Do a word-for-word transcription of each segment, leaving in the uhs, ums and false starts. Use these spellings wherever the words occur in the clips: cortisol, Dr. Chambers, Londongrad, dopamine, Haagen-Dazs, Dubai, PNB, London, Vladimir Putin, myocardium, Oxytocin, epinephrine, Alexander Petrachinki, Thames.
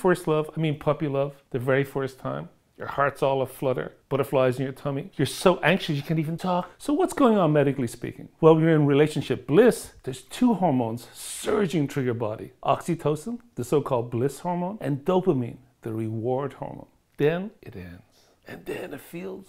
first love, I mean puppy love, the very first time, your heart's all aflutter, butterflies in your tummy. You're so anxious you can't even talk. So what's going on medically speaking? Well, you're in relationship bliss. There's two hormones surging through your body. Oxytocin, the so-called bliss hormone, and dopamine, the reward hormone. Then it ends. And then it feels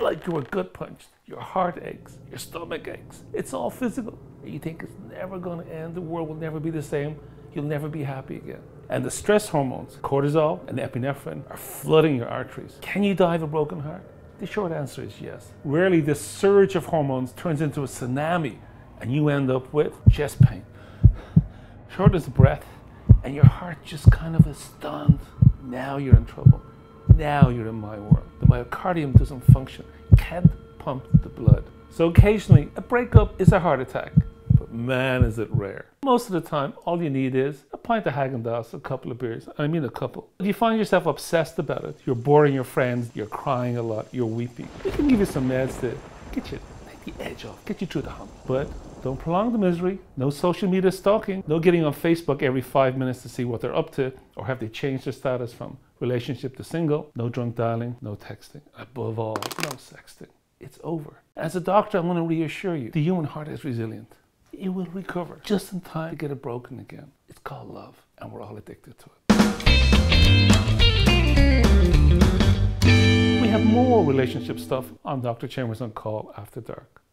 like you were gut punched. Your heart aches, your stomach aches. It's all physical. You think it's never going to end. The world will never be the same. You'll never be happy again. And the stress hormones, cortisol and epinephrine, are flooding your arteries. Can you die of a broken heart? The short answer is yes. Rarely this surge of hormones turns into a tsunami and you end up with chest pain, shortness of breath, and your heart just kind of is stunned. Now you're in trouble. Now you're in my world. The myocardium doesn't function. You can't pump the blood. So occasionally, a breakup is a heart attack. But man, is it rare. Most of the time, all you need is a pint of Haagen-Dazs, a couple of beers. I mean a couple. You find yourself obsessed about it. You're boring your friends. You're crying a lot. You're weeping. We can give you some meds to get you, take the edge off, get you through the hump. But don't prolong the misery. No social media stalking. No getting on Facebook every five minutes to see what they're up to or have they changed their status from relationship to single. No drunk dialing. No texting. Above all, no sexting. It's over. As a doctor, I want to reassure you. The human heart is resilient. It will recover just in time to get it broken again. It's called love, and we're all addicted to it. We have more relationship stuff on Doctor Chambers on Call After Dark.